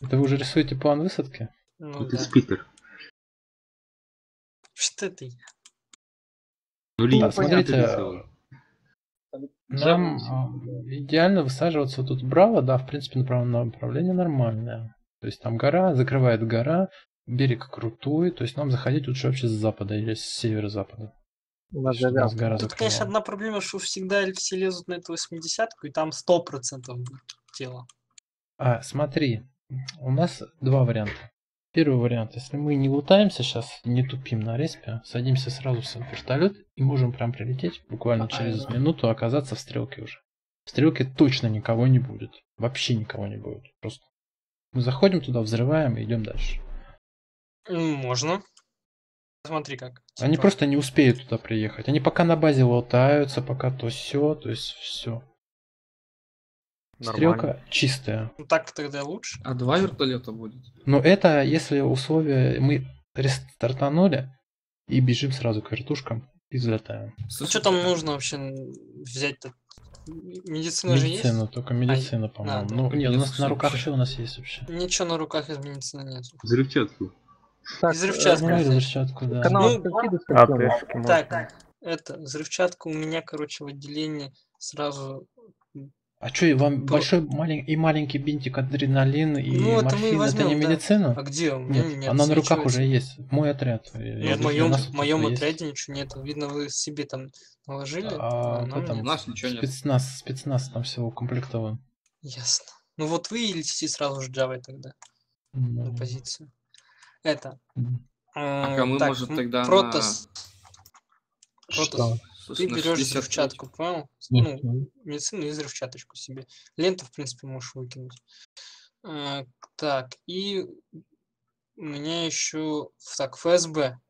Это вы уже рисуете план высадки? Ну, это да. Спикер. Что это я? Ну, да, смотрите, нам идеально высаживаться тут вправо, да, в принципе, направление нормальное. То есть там гора, закрывает гора, берег крутой, то есть нам заходить лучше вообще с запада или с северо-запада. Тут, конечно, одна проблема, что всегда все лезут на эту 80-ку, и там 100% тела. А, смотри, у нас два варианта. Первый вариант, если мы не лутаемся сейчас, не тупим на респе, садимся сразу в вертолет и можем прям прилететь, буквально через минуту оказаться в стрелке уже. В стрелке точно никого не будет. Вообще никого не будет. Просто мы заходим туда, взрываем и идем дальше. Можно. Смотри как. Они просто не успеют туда приехать. Они пока на базе лутаются, пока то все, то есть все. Нормально. Стрелка чистая. Ну, так тогда лучше. А два вертолета будет. Но это если условия... Мы рестартанули и бежим сразу к вертушкам и взлетаем. Ну, что там нужно вообще взять-то? Медицина же есть? Медицина, только медицина, по-моему. Ну, нет, у нас на руках что у нас есть вообще? Ничего на руках из медицины нет. Взрывчатку. Так, взрывчатку, да. Ну, так, это, взрывчатка у меня, короче, в отделении сразу... А что, вам большой и маленький бинтик, адреналин и морфин, это не медицина? А где? Она на руках уже есть. Мой отряд. В моем отряде ничего нет. Видно, вы себе там наложили. А у нас ничего нет. Спецназ там всего укомплектован. Ясно. Ну вот вы и летите сразу же Java тогда на позицию. Это. А кому может тогда Протос. Протос. Ты берешь взрывчатку, понял? Ну, медицину и взрывчаточку себе. Ленту, в принципе, можешь выкинуть. Так, и у меня еще... Так, ФСБ.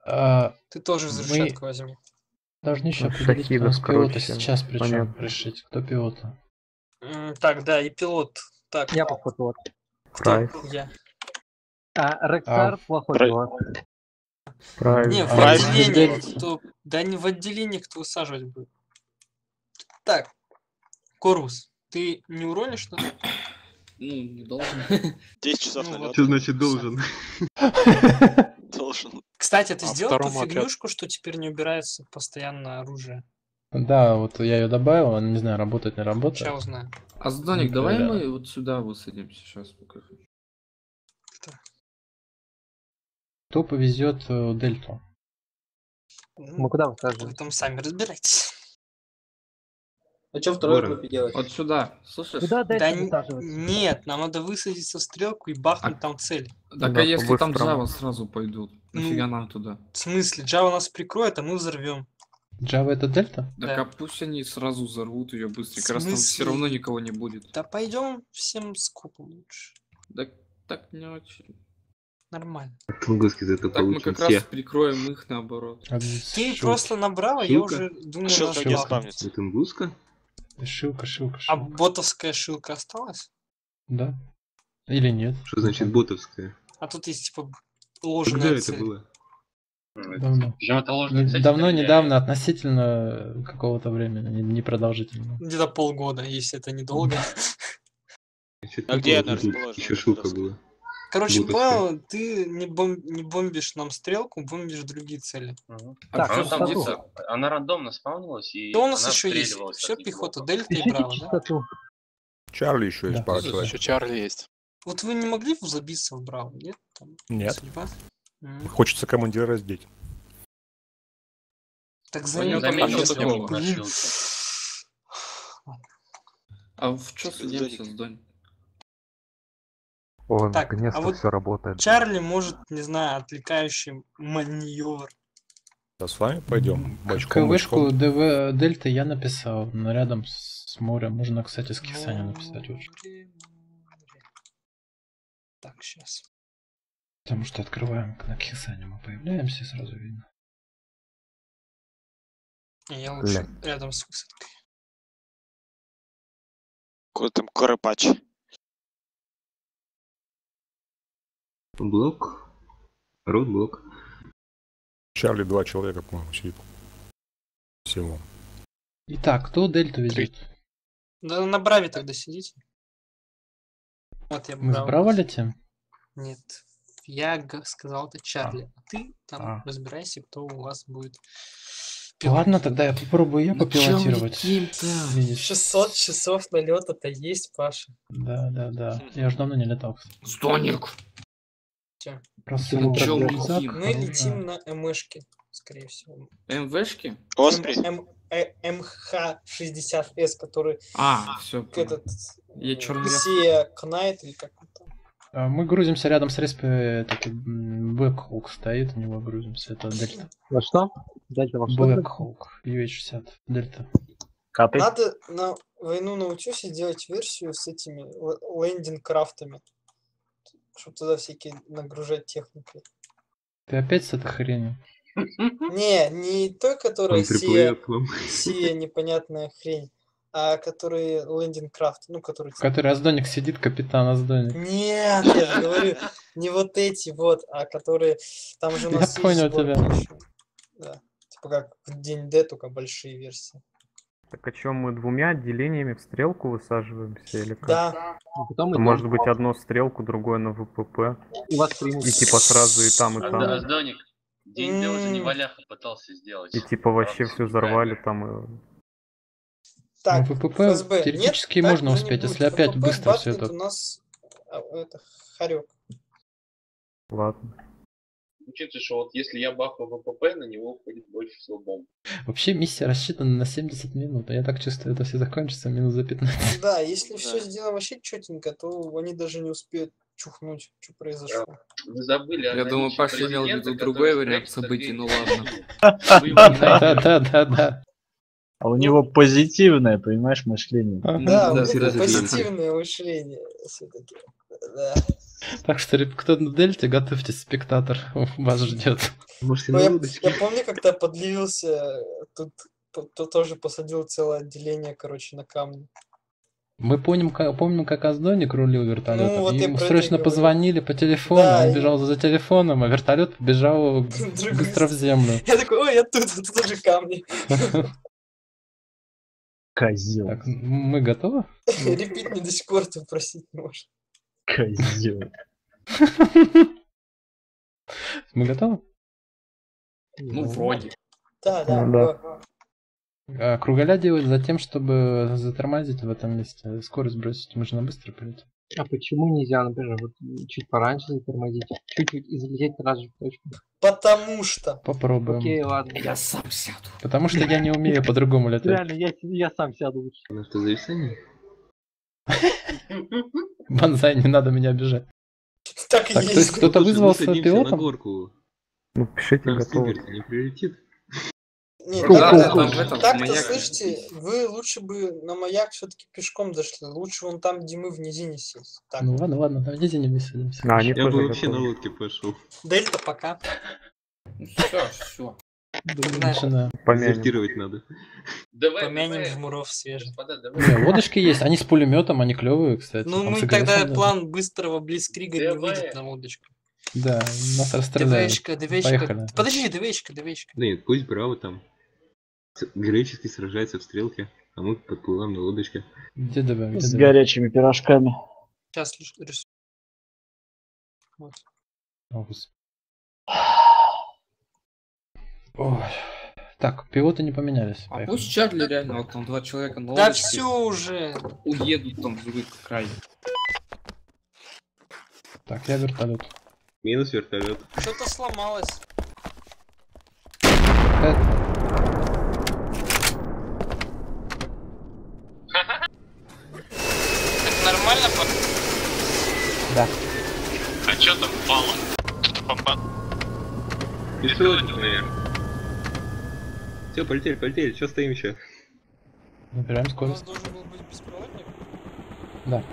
Ты тоже взрывчатку возьми. Должны еще определить, пилота сейчас причем решить. Кто пилота? Так, да, и пилот. Так. Я плохой пилот. Кто? Я. А, Рексар плохой пилот. Правильно. Не, в отделении, кто... Да не в отделении, кто высаживать будет. Так, Корус, ты не уронишь, что ли? Ну, не должен. 10 часов налета. Что значит должен? Должен. Кстати, ты сделал ту фигнюшку, что теперь не убирается постоянно оружие? Да, вот я ее добавил, не знаю, работает, не работает. Сейчас узнаю. А, Зданик, давай мы вот сюда высадимся сейчас, пока хочу. Кто повезет дельту? Мы куда высаживаем? Вы там сами разбирайтесь. А что второй группе делать? Вот сюда. Слушай, куда дельту? Нет, нам надо высадиться в стрелку и бахнуть там цель. Так а если там Java сразу пойдут? Нафига нам туда? В смысле? Java нас прикроет, а мы взорвем. Java это дельта? Да, пусть они сразу взорвут ее быстренько, раз там все равно никого не будет. Да пойдем всем скопом лучше. Да так не очень. Нормально. Так мы как раз прикроем их наоборот. Ты просто набрал, а я уже думаю, что это тунгуска. Шилка. А ботовская шилка осталась? Да. Или нет? Что значит ботовская? А тут есть типа ложная цель. Когда это было? Давно. Давно, недавно, относительно какого-то времени, непродолжительно. Где-то полгода, если это недолго. А где она расположена? Еще шилка была. Короче, Павел, ты не бомбишь нам стрелку, бомбишь другие цели. Угу. Так, она рандомно спавнилась и что у нас еще есть? Все пехота, дельта и браво, да? Чарли еще есть пару человек. Еще Чарли есть. Вот вы не могли забиться в браво, нет? Там нет. Судьба? Хочется командира раздеть. Так за ним заметил. А в что судимся, Здонь? О, наконец-то а вот все работает. Чарли может, не знаю, отвлекающий маневр. Да, с вами пойдем. Вышку ДВ Дельта я написал, но рядом с морем. Можно, кстати, с Кисани написать лучше. Так, сейчас. Потому что открываем на Кисани, мы появляемся, сразу видно. Я лучше рядом с высадкой. Какой там Карапач? Блок. Рудблок. Чарли два человека, по-моему, сидит. Всего. Итак, кто дельту везет? Да на браве тогда сидите. Вот я браво. Мы с браво летим? Нет, я сказал это Чарли. А ты там разбирайся, кто у вас будет. Ладно, тогда я попробую ее попилотировать. 600 часов налета-то есть, Паша. Да. Я уже давно не летал. Стоник! Мы летим на МВшке, скорее всего. МВшки? МХ-60С, который... все. Я черный. Россия Кнайт или как-то там. Мы грузимся рядом с респи, такой Блэкхолк стоит, у него грузимся. Это Дельта. Во что? Дельта во что? Блэкхолк, UH-60, Дельта. Надо на войну научусь и делать версию с этими лендингкрафтами, чтобы туда всякие нагружать технику. Ты опять с этой хренью? Не той, которая сия непонятная хрень, а который лендингкрафт, ну который... Который Аздоник сидит, капитан Аздоник. Нет, я же говорю, не вот эти вот, а которые там уже у нас... Я понял тебя. Да, типа как в День Д, только большие версии. Так о чем мы двумя отделениями в стрелку высаживаемся или как? Да. Может быть одно стрелку, другое на ВПП. И типа сразу и там, и там. Аздоник. День Д уже не валяха пытался сделать. И типа вообще все взорвали там и... Так, ВПП теоретически можно успеть, если опять быстро все это. У нас это хорек. Ладно. Учитывая, что вот если я бахну ВПП, на него уходит больше всего бомб. Вообще миссия рассчитана на 70 минут, а я так чувствую, это все закончится минут за 15. Да, если все сделано вообще четенько, то они даже не успеют чухнуть, что произошло. Вы забыли. Я думаю, Паша имел в виду другой вариант событий, ну ладно. Да. А у него позитивное, понимаешь, мышление. Да, позитивное мышление все-таки. Так что, кто на Дельте, готовьтесь, спектатор вас ждет. Я помню, когда подливился, тут тоже посадил целое отделение, короче, на камни. Мы помним, как Аздоник рулил вертолетом. Ну, вот ему срочно позвонили по телефону, да, он бежал за телефоном, а вертолет побежал быстро в землю. Я такой, ой, я тут тоже камни. Козел. Так, мы готовы? Репит не до сих пор ты просить можешь. Козел. Мы готовы? Ну, вроде. Да. Круголя делают за тем, чтобы затормозить в этом месте, скорость бросить, можно быстро полететь. А почему нельзя, например, вот чуть пораньше затормозить, чуть-чуть и залететь сразу в точку? Потому что. Попробуем. Окей, ладно. Я сам сяду. Потому что я не умею по-другому летать. Реально, я сам сяду лучше. Ну что, зависание? Банзай, не надо меня обижать. Так и есть. Кто-то вызвался пилотом? Ну, пишите, готовы. Не прилетит. Нет, так-то, слышите, вы лучше бы на маяк все-таки пешком дошли. Лучше вон там, где мы в низине сесть. Так. Ну ладно, там в низине мы садимся. Я бы вообще на лодке пошел. Дельта пока. Все. Помянем. Надо. Помянем жмуров свежих. Лодочки есть, они с пулеметом, они клевые, кстати. Ну мы тогда план быстрого близкрига не выйдет на лодочку. Да, нас расстреляли. Поехали. Подожди, ДВ-чка. Да нет, пусть браво там. Героически сражается в стрелке, а мы подплываем на лодочке. Где ДВ? С горячими пирожками. Сейчас рисую. Вот. Ой. Так, пилоты не поменялись. А поехали. Пусть Чарли реально, вот там два человека на лодочке. Да все уже! Уедут там в другой край. Так, я вертолет. Минус вертолет. Что-то сломалось. Это нормально, парень? Да. А чё там пало? Пересылатель, наверное. Всё, полетели, чё стоим ещё? Набираем скорость. У нас должен был быть беспроводник? Да.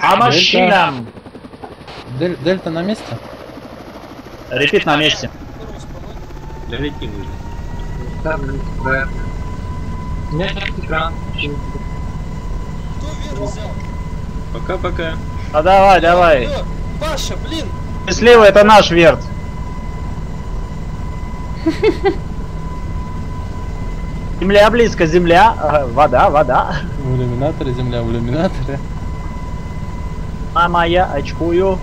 А машинам! Дельта на месте? Репит на месте. Долетим уже. Да. У меня сейчас экран. Кто веру взял? Пока. А давай. Паша, блин. Счастливо, это наш верт. Земля близко, земля. Вода. В иллюминаторе, земля в иллюминаторе. Мама, я очкую.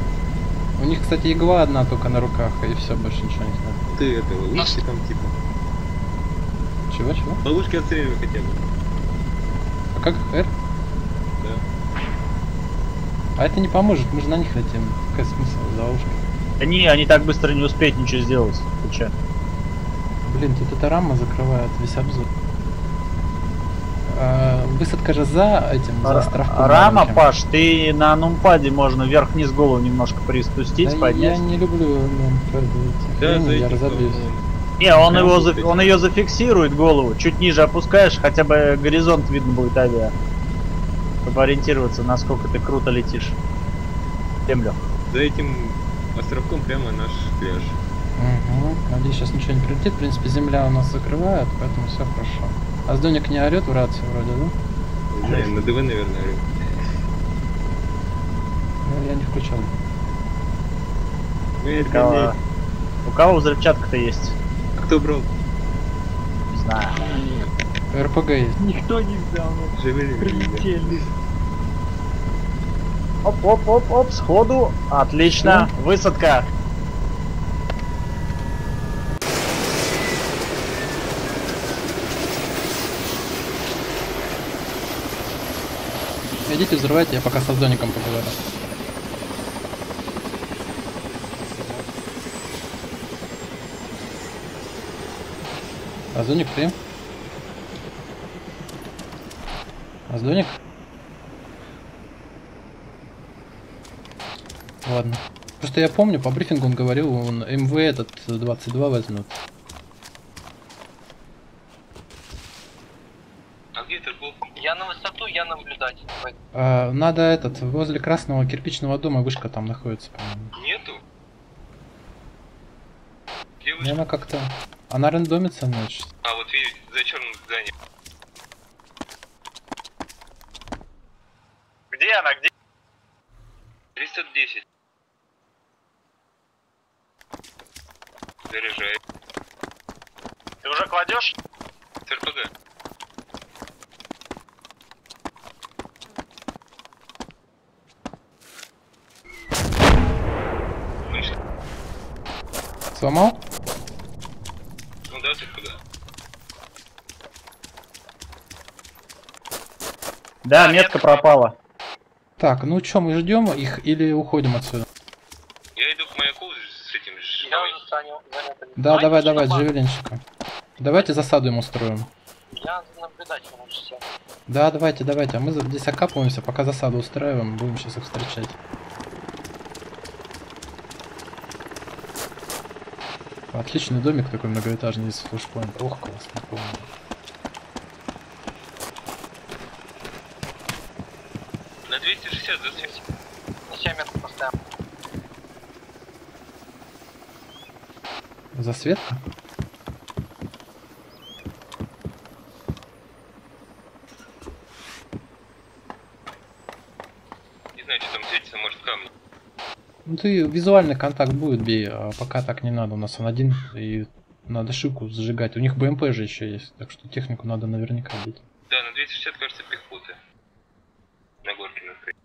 У них, кстати, игла одна только на руках, и все, больше ничего не знаю. Ты это, лучше там типа. Чего? Ловушки отстреливай хотя бы. А как Р? Да. А это не поможет, мы же на них летим. Какой смысл за ловушки? Да не, они так быстро не успеют ничего сделать. Ты че? Блин, тут эта рама закрывает весь обзор. Высадка же за этим, за островком. Рама, маленьким. Паш, ты на нумпаде можно вверх-вниз голову немножко приспустить, да поднять. Я не люблю нумпады. Да, я разобьюсь. Не, он ее зафиксирует, голову. Чуть ниже опускаешь, хотя бы горизонт видно будет авиа. Чтобы ориентироваться, насколько ты круто летишь. Землю. За этим островком прямо наш пляж. Угу. Надеюсь, сейчас ничего не прилетит. В принципе, земля у нас закрывает, поэтому все хорошо. А Сдоник не орет в рации вроде, да? Да, на ДВ, наверное, орет. Ну, я не включал. У кого взрывчатка-то есть? А кто брал? Не знаю. РПГ есть. Никто не взял. Прилетели. Оп-оп-оп-оп, сходу. Отлично, что? Высадка. Идите взрывайте, я пока со Сдоником поговорю. А Сдоник, ты? А Сдоник? Ладно. Просто я помню, по брифингу он говорил, он МВ этот 22 возьмет. Я наблюдатель. Надо этот, возле красного кирпичного дома вышка там находится, по-моему. Нету? Где вышка? Она как-то... Она рандомится ночь. А, вот видите, за черным зданием. Где она? Где? 310. Заряжай. Ты уже кладешь? СРПГ. Сломал? Ну да, ты куда? Да, метка пропала. Так, ну чё, мы ждем их или уходим отсюда? Я иду к маяку с этим живым. Да, давай, джевелинщика. Давайте засаду им устроим. Я наблюдатель лучше. Да, давайте, а мы здесь окапываемся, пока засаду устраиваем, будем сейчас их встречать. Отличный домик такой многоэтажный из флешпоинта. Ох, классно, помню. На 260 засветим. На 7 метров поставим. Засветка? Не знаю, что там светится, может камни. Ну ты визуальный контакт будет, бей, а пока так не надо, у нас он один, и надо шику зажигать. У них БМП же еще есть, так что технику надо наверняка бить. Да, на 260, кажется, пехота. На горке накрыть.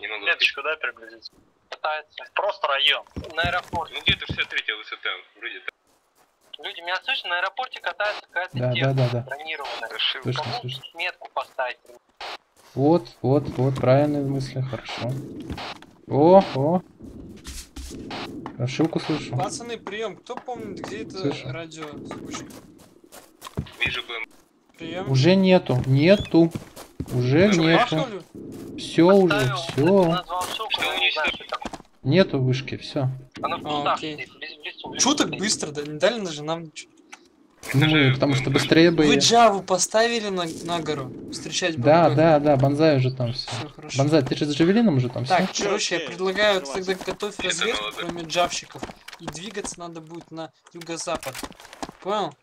Не могу. Клеточку, да, приблизиться? Пытается. Просто район. На аэропорте. Ну где-то 63-я высота, вроде так. Люди, меня слышно? На аэропорте катается какая-то техника. Да. Бронированная. Слышно. Метку поставить. Вот, правильные мысли, хорошо. О. Ошибку слышу. Пацаны, прием. Кто помнит, где это слышу. Радио? Вижу БМ. Уже нету. Уже нету. Все уже, все. Нету вышки, все. Чё так быстро? Не дали даже нам ничего. Ну, потому что быстрее бы. Вы Джаву поставили на гору. Встречать будем. Да, Бонзай уже там все. Бонзай, ты же с Джавелином уже там все. Так, короче, я предлагаю тогда готовь разведку, кроме джавщиков. И двигаться надо будет на юго-запад. Понял?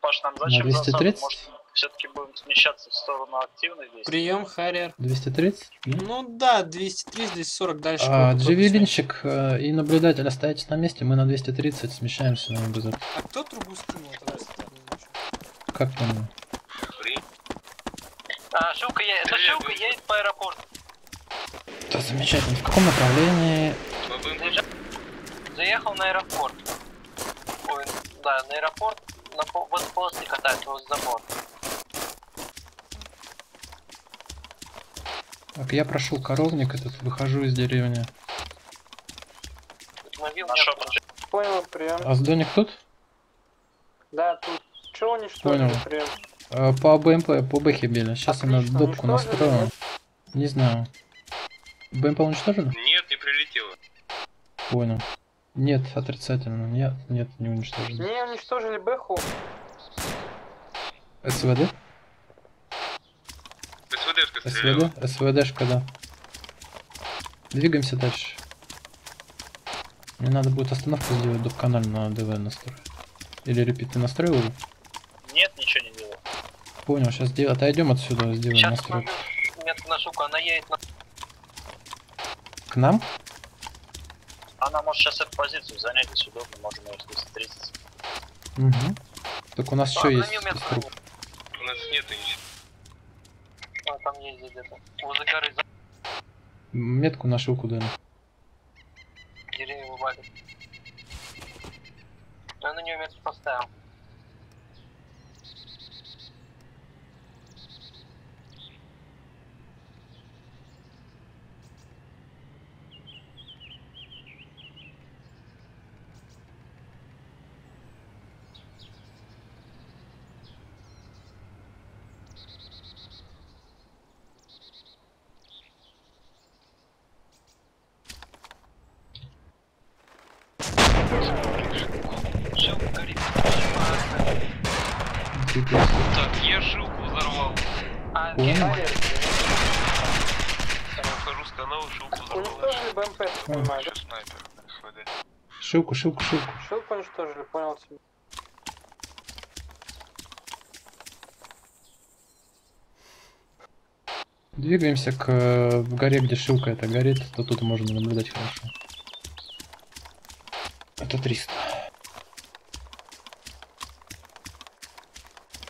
Паш, нам зачем засаду? Может, все-таки будем смещаться в сторону активной здесь? Прием, Харриер. 230? Ну да, 230, 240 дальше. Джавелинщик и наблюдатель остаетесь на месте, мы на 230 смещаемся на юго-запад. А кто трубу скинул? Как там? Шилка едет по аэропорту. Что замечательно. В каком направлении? Заехал на аэропорт. Ой, да, на аэропорт. Вот полосы катают вот забор. Так, я прошел коровник этот, выхожу из деревни. Понял, прием. А сдоник тут? Да, тут. Чего уничтожили? Понял. По БМП, по Бэхе били. Сейчас я на допку настроил. Не знаю. БМП уничтожили? Нет, не прилетело. Понял. Нет, отрицательно. Нет, не уничтожили. Не уничтожили Бэху. СВД? СВДшка стреляла. СВДшка, да. Двигаемся дальше. Мне надо будет остановку сделать, доп-каналь на ДВ настроить. Или репит, ты настроил уже? Нет, ничего не делал. Понял, сейчас отойдем отсюда, сделаем сейчас настройку. Метку на шуку, она едет на... К нам? Она может сейчас эту позицию занять, если удобно, можем ее встретиться. Угу. Так у нас еще есть круг. У нас нет ничего. А, там ездит где-то. Возле горы за... Метку на шуку дали. Деревья вывалит. Я на нее метку поставил. Так, я жилку взорвал. Выхожу с канала, жилку взорвал. Уничтожили БМП, ты понимаешь? Шилку. Шилку уничтожили, понял тебя. Двигаемся к горе, где шилка это горит, то тут можно наблюдать хорошо. Это 300.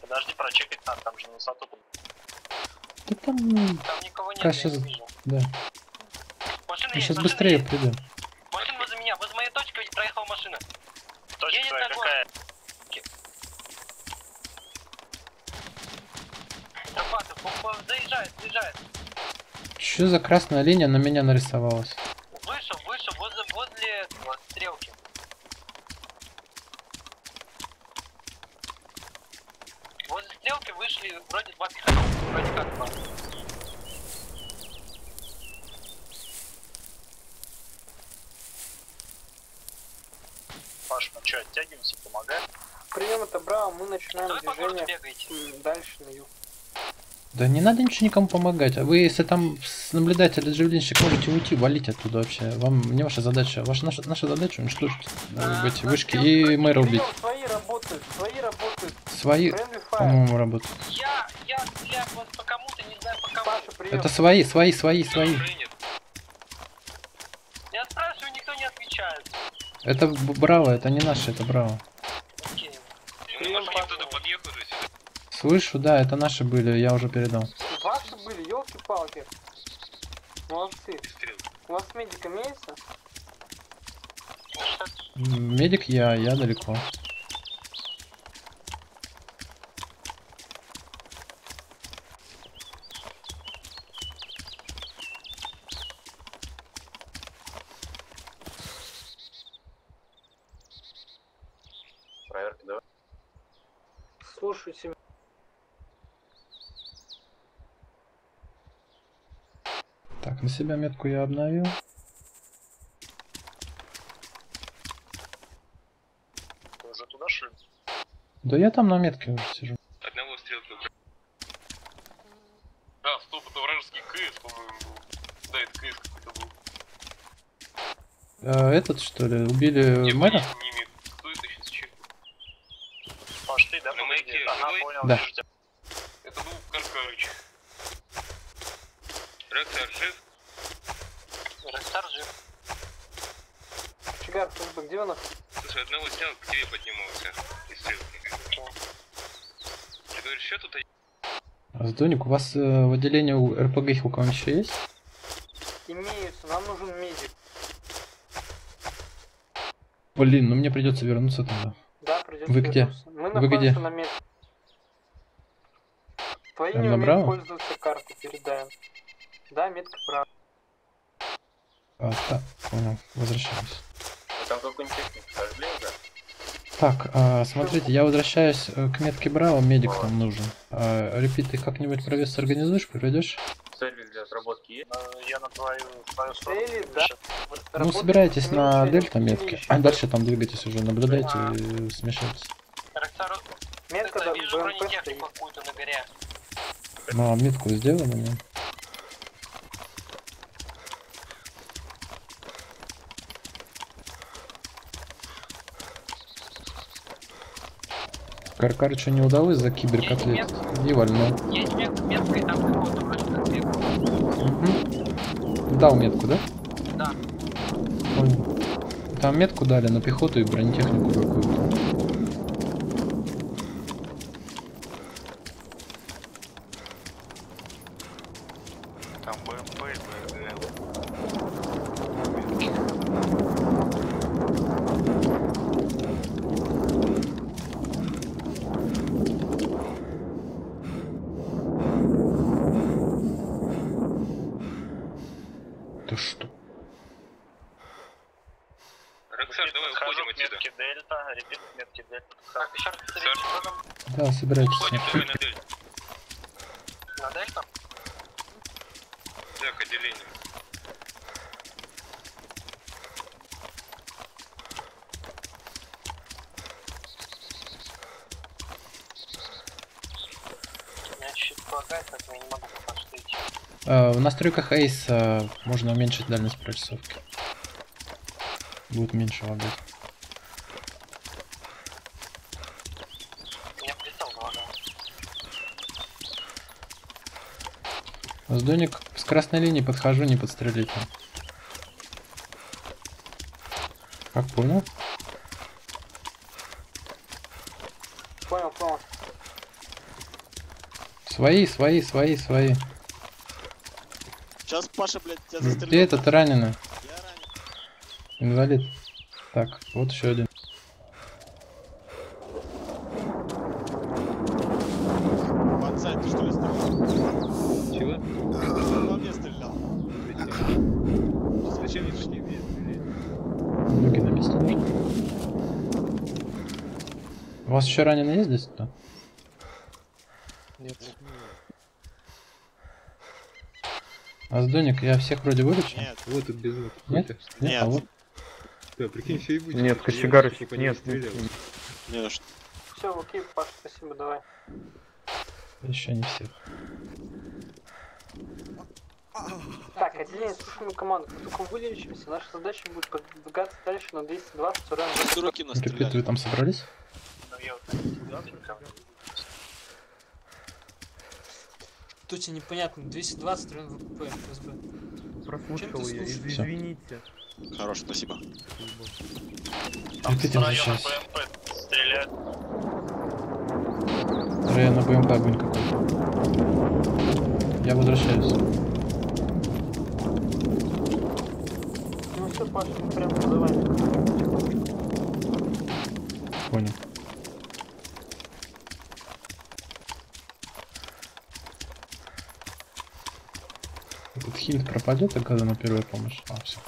Подожди, прочекать надо, там же на высоту. Да там никого нет, сейчас... Да. Мы сейчас быстрее придем. Машина возле меня, возле моей точки проехала машина. Точка твоя какая? Тропатов, заезжает. Что за красная линия на меня нарисовалась? Вышел, возле стрелки. Возле стрелки вышли вроде два пехота, вроде как два. Паш, мы что, оттягиваемся, помогаем? Прием, это браво, мы начинаем движение дальше на юг. Да не надо ничего никому помогать, а вы если там наблюдатель или живленщик можете уйти, валить оттуда вообще. Вам не ваша задача, наша задача уничтожить эти вышки и мэра убить. Свои работают. Свои, по-моему, работают. Я стреляю вас по кому-то, не знаю по кому. Паша, это свои. Я спрашиваю, никто не отвечает. Это браво, это не наши, это браво. Окей. Слышу, да, это наши были, я уже передал. Ваши были, елки-палки. Молодцы. У вас медик имеется? Медик я далеко. Проверка, да? Слушайте меня. Так, на себя метку я обновил. Ты уже туда шли? Да я там на метке уже сижу. Одного стрелки. Да, стоп, это вражеский КС, по-моему, был. Да, это КС какой-то был. А, этот, что ли? Убили мэра? Не мид. Кто это сейчас чекнул? Паш, ты, да? На майке. Ага, понял, да. Это был Каркавич. Ректор жив. Чигар, ты где он? Слушай, одного снял, к тебе поднимался. Из стрелки. Ты говоришь, что тут? Сдоник, у вас в отделении РПГ у кого-нибудь еще есть? имеются, нам нужен медик. Блин, ну мне придется вернуться туда. Да, придется. Вы где? Мы находимся на медик. Твои не умеют пользоваться картой, передаем. Да, метка права. А, так, понял, возвращаюсь. Там какой-нибудь техник сожгли уже? Так, смотрите, я возвращаюсь к метке Браво, медик нам нужен. Репит, ты как-нибудь провес организуешь, проведешь? Цели для отработки есть? Я на твою сторону. Цели, да. Ну, собирайтесь на дельта метке, а дальше там двигайтесь уже, наблюдайте и смешайтесь. Метка, да, вижу бронетехнику какую-то на горе. Ну, а метку сделано, нет? Каркарычу не удалось за киберкотлет. Не вольно. Есть метка, и там какого-то вроде как метку. Угу. Дал метку, да? Да. Понял. Там метку дали на пехоту и бронетехнику какую-то. Там что? Рексер, давай уходим отсюда. Метки дельта, репит, метки дельта. Так, еще раз повторить. Да, собирайтесь. Уходим давай на дельта. На дельта? Так, отделение. Меня чуть-чуть полагает, поэтому я не могу попасть. В настройках ACE можно уменьшить дальность прорисовки. Будет меньше лагать. Я перестал лагать. Сдоник, с красной линии подхожу, не подстрелите. Как понял? Понял, понял. Свои, свои, свои, свои. Сейчас Паша, блядь, тебя застрелил. Ты этот раненый. Я ранен. Инвалид. Так, вот еще один. Пацан, ты что ли стрелял? Чего? По мне стрелял. Зачем видишь не бьет, блядь? Ноги на месте. У вас еще раненый есть здесь, да? Нет, нет. Аздоник, я всех вроде вылечил? Нет. Вот он без лука. Нет? Нет. Нет. А вот. Да, прикинь, все и будет. Нет, Кочегарыч, нет. Не на что. Все, окей, Паш, спасибо, давай. Еще не всех. Так, отделение, слушаем команду. Как только вылечимся, наша задача будет продвигаться дальше на 220 уровень. Ребят, вы там собрались? Тут тебе непонятно, 220 район ВПП, ФСБ. Прослушал я, извините. Хорош, спасибо. Там район БМП стреляет. Район БМП огонь какой-то. Я возвращаюсь. Ну все, Паша, мы прямо подаваем. Понял. Этот хиль пропадет, когда на первую помощь. А, все.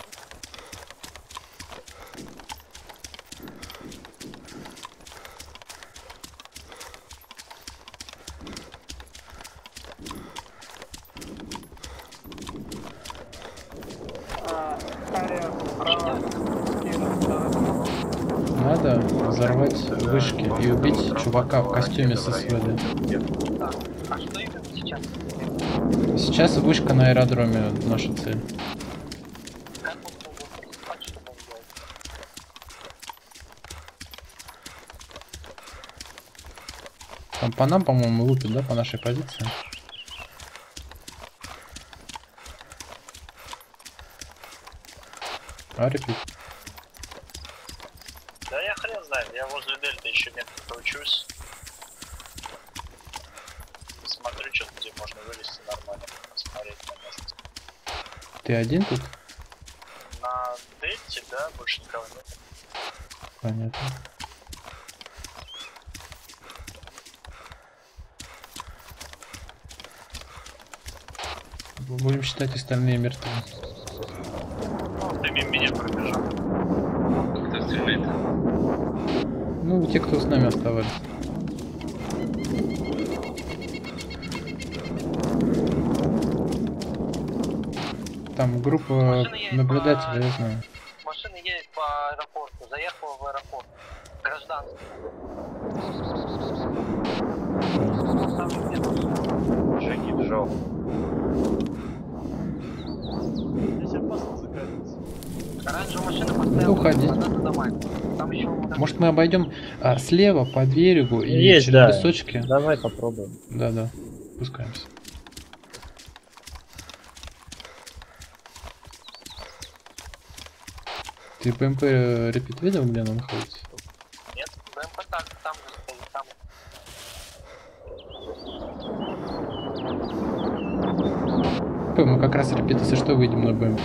Надо взорвать вышки и убить чувака в костюме со СВД. А что это сейчас? Сейчас вышка на аэродроме наша цель. Там по нам, по-моему, лупят, да, по нашей позиции. А, репит. Да я хрен знаю, я возле дельта еще метко кручусь. Смотрю, что где можно вылезти нормально, посмотреть на место. Ты один тут? На дейте, да, больше никого нет. Понятно. Будем считать остальные мертвыми. Ну, ты мимо меня пробежал. Кто стреляет? Ну, те, кто с нами оставались. Там группа наблюдателей, я знаю. Машина едет по аэропорту, заехала в аэропорт. Гражданский. Там где-то мужики бежал. Здесь опасно загорится. Раньше машина поставила. Уходи. Там еще... Может, мы обойдем слева по берегу и есть, через песочки? Да. Давай попробуем. Да-да, спускаемся. Ты БМП репит видел, где она находится? Нет, БМП так, там же стоит, там. Мы как раз репит, если что, выйдем на БМП.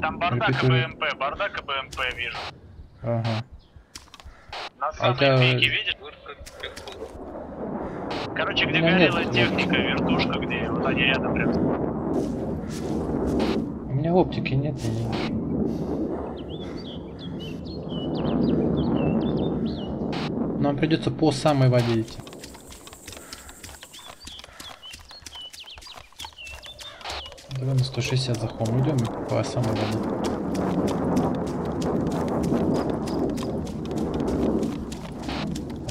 Там бардак и БМП вижу. Ага. На самой пике, видишь? Короче, где горела техника, вертушка, где вот они рядом прям. У меня оптики нет, я не вижу. Нам придется по самой воде идти. Давай на 160 захом идем и по самой воде.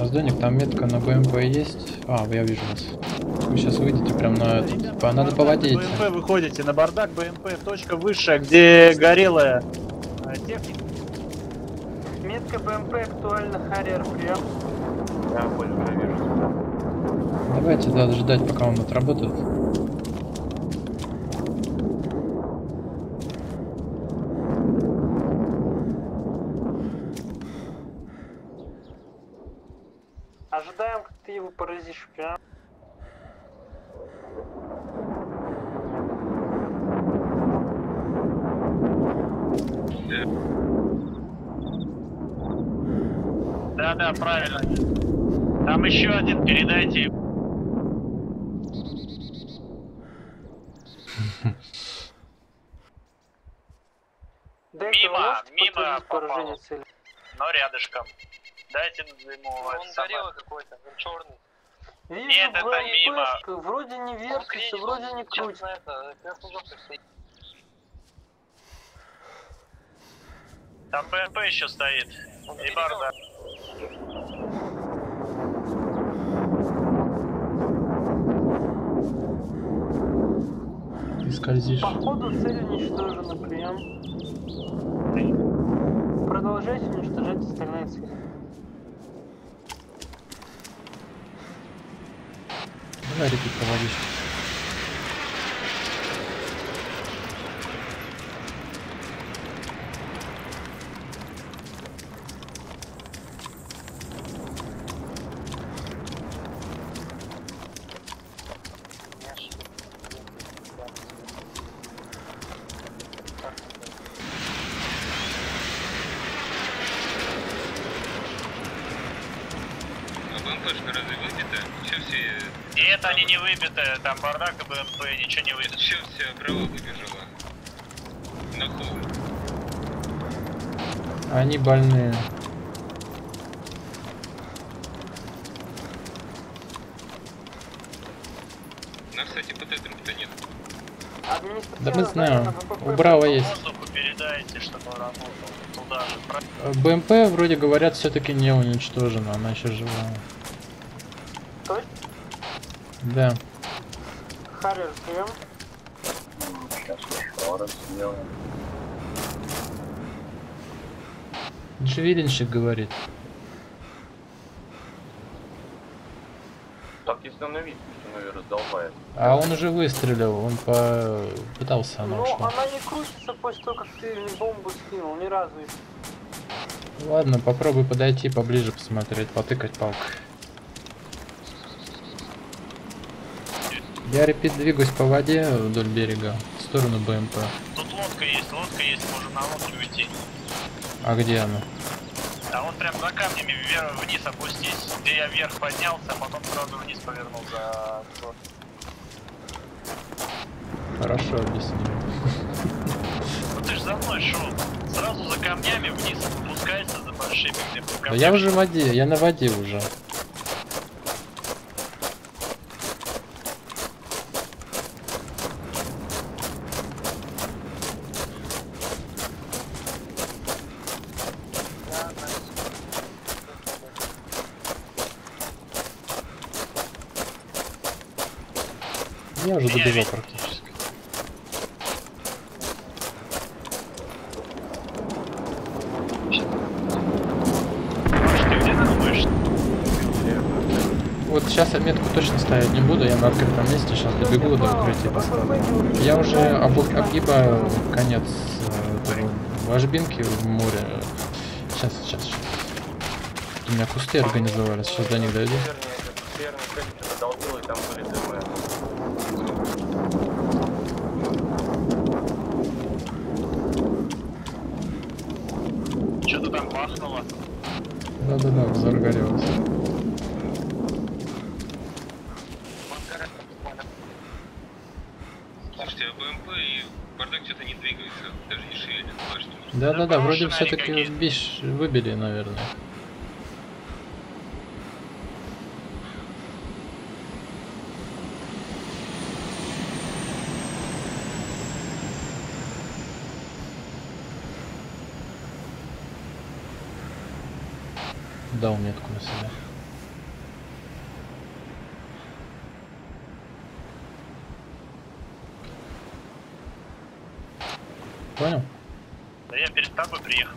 Аздоник, там метка на БМП есть. А, я вижу вас. Вы сейчас выйдете прям на этот... По... Надо по воде идти. БМП выходите, на бардак БМП, точка высшая, где горелая техника. Метка БМП актуальна, Харриер, прием. Да, понял, я вижу. Давайте, да, ждать, пока он отработает. Ожидаем, как ты его поразишь прям. Да, правильно. Там еще один, передайте. Мимо попал. Но рядышком. Дайте ему. Он горелый какой-то, он черный. Вижу, нет, это мимо. Пышка, вроде не вертится, вроде не крутится. Там БМП еще стоит. И барда. Ты скользишь. Походу цель уничтожена, прием. Продолжайте уничтожать остальные цели. Давай репит проводишь. Нет, они не выбиты, там бардак и БМП, ничего не выбито. Зачем все крыло выбежало? На холм. Они больные. Но, кстати, по тетрам-то нет. Да мы знаем, у Браво есть. Передайте, чтобы работал. Туда же. БМП, вроде говорят, все-таки не уничтожена, она еще жива. Да. Харриер, прием. Сейчас еще раз сделаем. Джевелинщик говорит. Так, если он видит, что он ее раздолбает. А он уже выстрелил, он пытался, она ушла. Но она не крутится после того, как ты бомбу скинул, ни разу. Ладно, попробуй подойти поближе, посмотреть, потыкать палкой. Я, репит, двигаюсь по воде вдоль берега, в сторону БМП. Тут лодка есть, можно на лодку уйти. А где она? А он прям за камнями вверх, вниз опустись, где я вверх поднялся, а потом сразу вниз повернул за... Хорошо объяснил. Ну ты ж за мной шел, сразу за камнями вниз опускается за большими. Да я уже в воде, я на воде уже. Я уже добежал практически. Вот сейчас я метку точно ставить не буду, я на открытом месте сейчас добегу до укрытия поставлю. Я уже обгибаю конец ложбинки в море. Сейчас. У меня кусты организовались, сейчас до них дойду. Да, взор горелся. Слушайте, а БМП и бардак что-то не двигается, даже не шевелит. Да, вроде все-таки выбили, наверное. Дал метку на себя. Понял? Да я перед тобой приехал.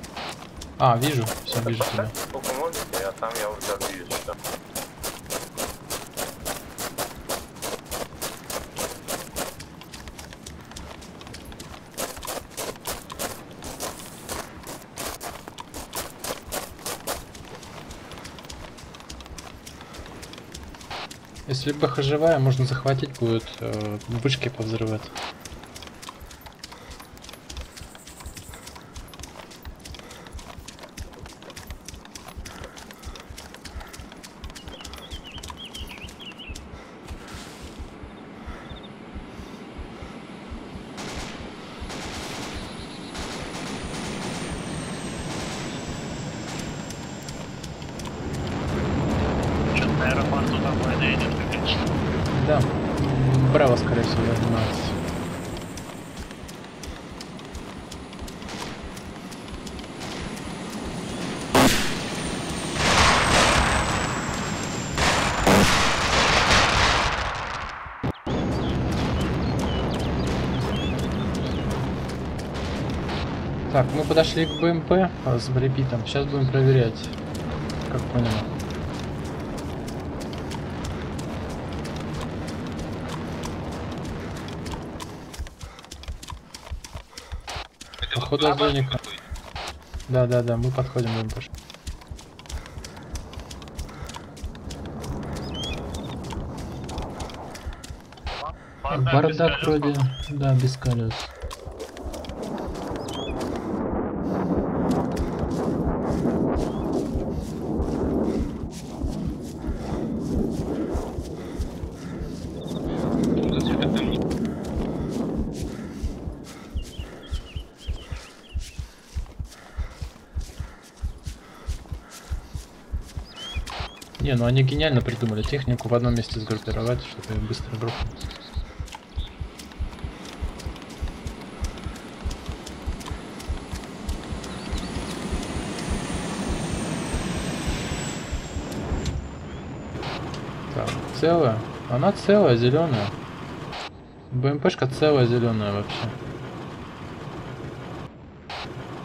А, вижу, все, вижу тебя. Сколько можете, а там я уже движусь. Если бэха живая, можно захватить будет, бычки повзрывать. Да, браво, скорее всего, я занимаюсь. Так, мы подошли к БМП с репитом. Сейчас будем проверять, как понял. Походу отбойника. Да, мы подходим к БМП. Бардак вроде, да, без колес. Не, ну они гениально придумали технику в одном месте сгруппировать, чтобы быстро группу. Так, целая. Она целая, зеленая. БМПшка целая, зеленая вообще.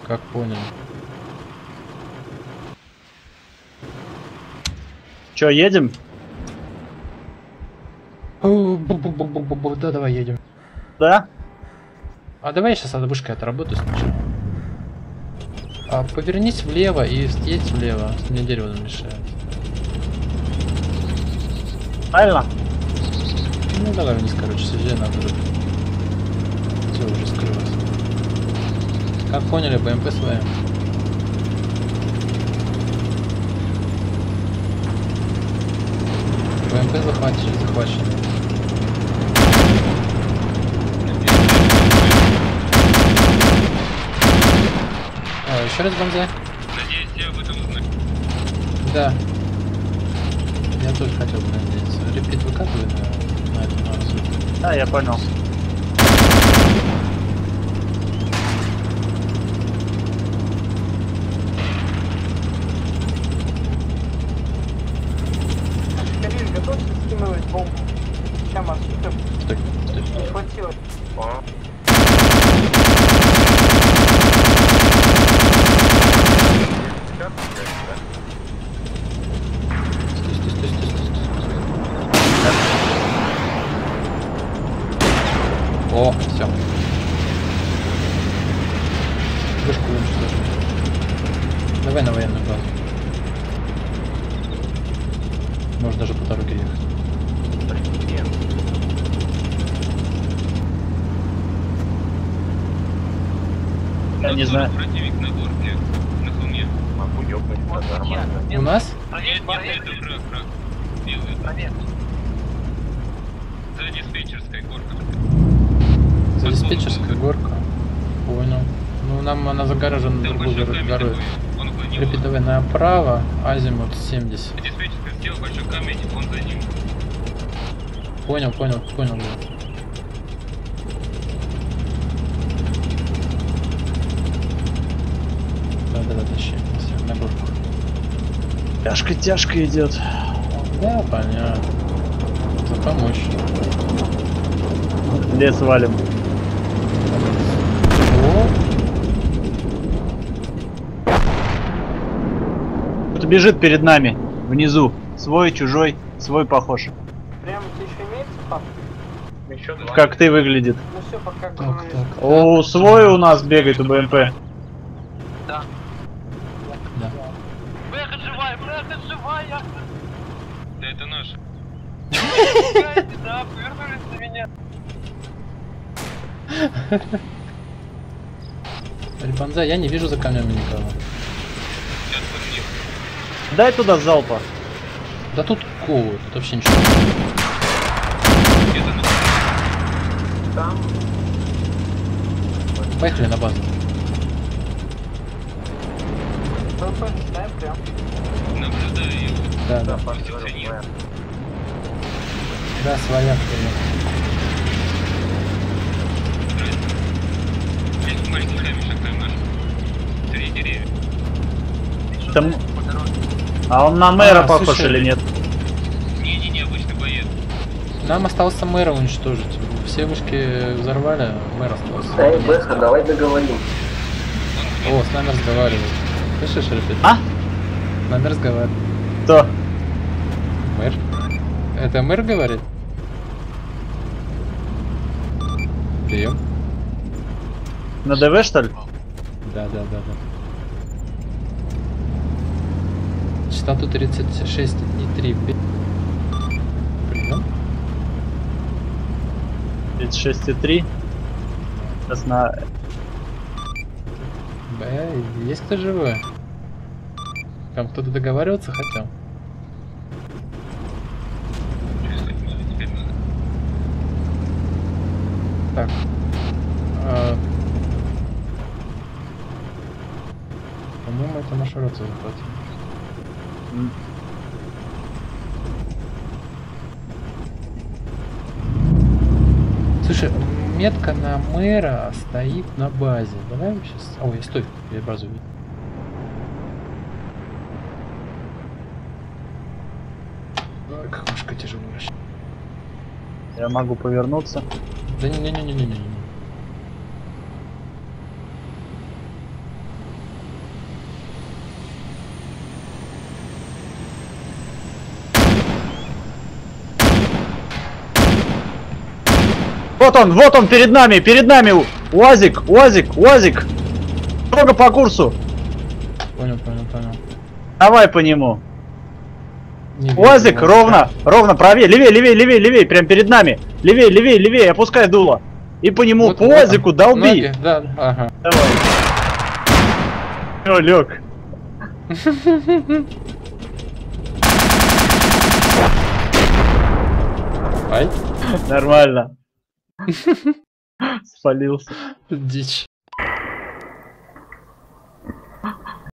Как понял. Че, едем? Да, давай едем. Да? А давай я сейчас от вышкой отработаю сначала. А повернись влево и съесть влево. Мне дерево мешает. Правильно? Ну давай вниз, короче, съезжай на вдруг. Все уже скрылось. Как поняли, БМП своим. БМП захвачен. Еще раз бомзай. Надеюсь, я об этом узнаю. Да. Я тоже хотел бы надеяться. Репит выкатывает на эту массу. Да, я понял. Калин, готовься скинуть бомбу. Сейчас маршрутов. Стой, стой, стой. Не хватило. О, все. Вышку уничтожим. Давай на военную базу. Можно даже по дороге ехать. Привет. Я не знаю. Противник на горке. На холме. Могу ёбнуть. У нас? Нет, это враг. Белый. За диспетчерской горкой. За диспетчерская горка. Понял. Ну, нам она загорожена на другую гору. Припитывай направо, азимут 70. Диспетчерская сделал большой камень, он за ним. Понял. Да, тащи. Все, на горку. Тяжко идет. Да, понятно. За помощь. Лес валим. Кто-то бежит перед нами, внизу. Свой, чужой, свой похож. Прям ты еще имеется, пап? Еще два. Как ты выглядит? Ну все, пока. Так. О, свой у нас бегает у БМП. Да. Бэк отживай. Да это наш. Да, повернулись на меня. Репанза, я не вижу за камнями никого. Дай туда залпа. Да тут ковы, тут вообще ничего. Там. Поехали на базу. Наблюдаю. Да. Да, своя. Там... А он на мэра похож, слушай, или нет? Не, обычный боец. Нам остался мэра уничтожить. Все вышки взорвали, мэр остался. Дай бэха, давай договорим. О, с нами разговаривает. Слышишь, ребят? А? С нами разговаривает. Кто? Мэр. Это мэр говорит? Прием. На ДВ, что ли? Да. Частоту 36,3. Прием. 36,3. Сейчас на... Б, есть кто живой? Там кто-то договариваться хотел? Так. По-моему, это наша рация захватила. Слушай, метка на мэра стоит на базе. Давай сейчас... Ой, стой, я базу вижу. Ой, как мышка тяжело вообще. Я могу повернуться. Да не. Вот он, перед нами, УАЗик, дорога по курсу. Давай по нему. Уазик, ровно, ровно, правее, левее, левее, левее, левее, прям перед нами. Левее, левее, левее, опускай дуло. И по нему, вот, по Уазику долби. Да, ага. Давай. О, лег. Ай. Нормально. Спалился. Дичь.